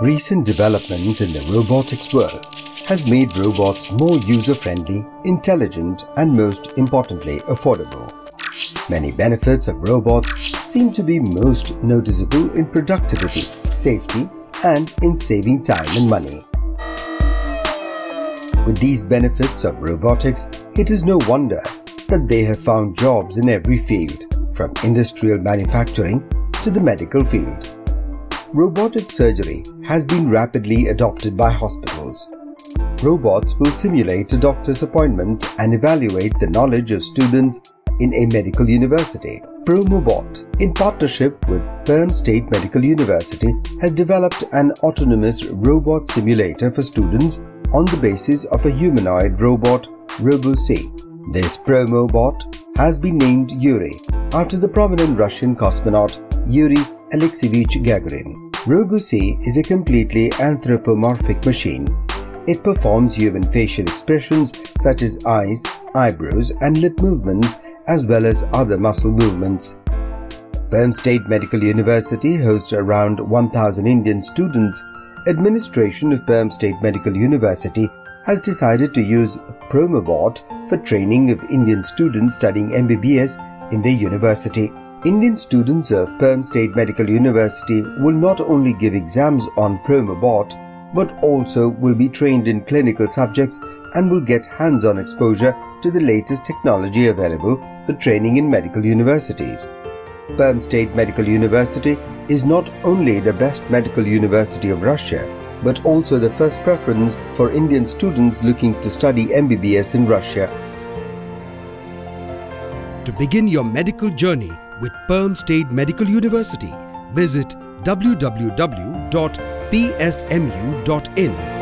Recent developments in the robotics world has made robots more user-friendly, intelligent, and most importantly, affordable. Many benefits of robots seem to be most noticeable in productivity, safety, and in saving time and money. With these benefits of robotics, it is no wonder that they have found jobs in every field, from industrial manufacturing to the medical field. Robotic surgery has been rapidly adopted by hospitals. Robots will simulate a doctor's appointment and evaluate the knowledge of students in a medical university. Promobot, in partnership with Perm State Medical University, has developed an autonomous robot simulator for students on the basis of a humanoid robot, RoboC. This Promobot has been named Yuri, after the prominent Russian cosmonaut Yuri Alekseyevich Gagarin. RoboC is a completely anthropomorphic machine. It performs human facial expressions such as eyes, eyebrows, and lip movements, as well as other muscle movements. Perm State Medical University hosts around 1,000 Indian students. Administration of Perm State Medical University has decided to use Promobot for training of Indian students studying MBBS in their university. Indian students of Perm State Medical University will not only give exams on Promobot, but also will be trained in clinical subjects and will get hands-on exposure to the latest technology available for training in medical universities. Perm State Medical University is not only the best medical university of Russia, but also the first preference for Indian students looking to study MBBS in Russia. To begin your medical journey with Perm State Medical University, visit www.psmu.in.